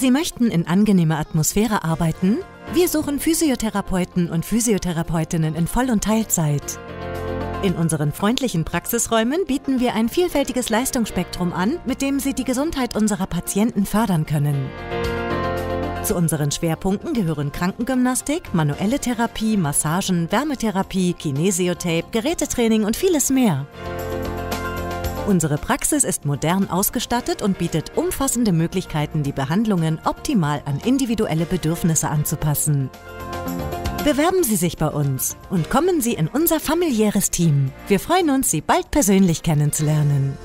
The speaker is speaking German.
Sie möchten in angenehmer Atmosphäre arbeiten? Wir suchen Physiotherapeuten und Physiotherapeutinnen in Voll- und Teilzeit. In unseren freundlichen Praxisräumen bieten wir ein vielfältiges Leistungsspektrum an, mit dem Sie die Gesundheit unserer Patienten fördern können. Zu unseren Schwerpunkten gehören Krankengymnastik, manuelle Therapie, Massagen, Wärmetherapie, Kinesiotape, Gerätetraining und vieles mehr. Unsere Praxis ist modern ausgestattet und bietet umfassende Möglichkeiten, die Behandlungen optimal an individuelle Bedürfnisse anzupassen. Bewerben Sie sich bei uns und kommen Sie in unser familiäres Team. Wir freuen uns, Sie bald persönlich kennenzulernen.